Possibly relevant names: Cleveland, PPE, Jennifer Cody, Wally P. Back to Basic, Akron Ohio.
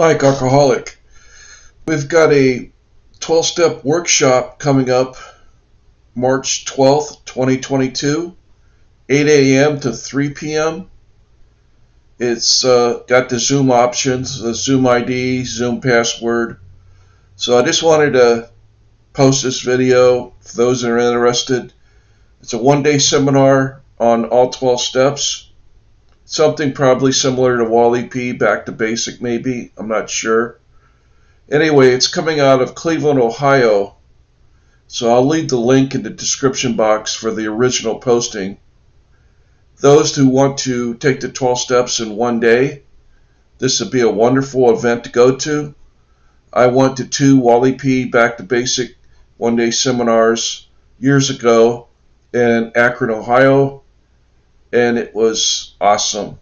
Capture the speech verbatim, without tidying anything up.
like alcoholic. We've got a twelve-step workshop coming up March twelfth, twenty twenty-two, eight A M to three P M It's uh, got the Zoom options, the Zoom I D, Zoom password. So I just wanted to post this video for those that are interested. It's a one-day seminar on all twelve steps. Something probably similar to Wally P. Back to Basic, maybe. I'm not sure. Anyway, it's coming out of Cleveland, Ohio. So I'll leave the link in the description box for the original posting. Those who want to take the twelve steps in one day, this would be a wonderful event to go to. I went to two Wally P. Back to Basic one-day seminars years ago in Akron, Ohio, and it was awesome.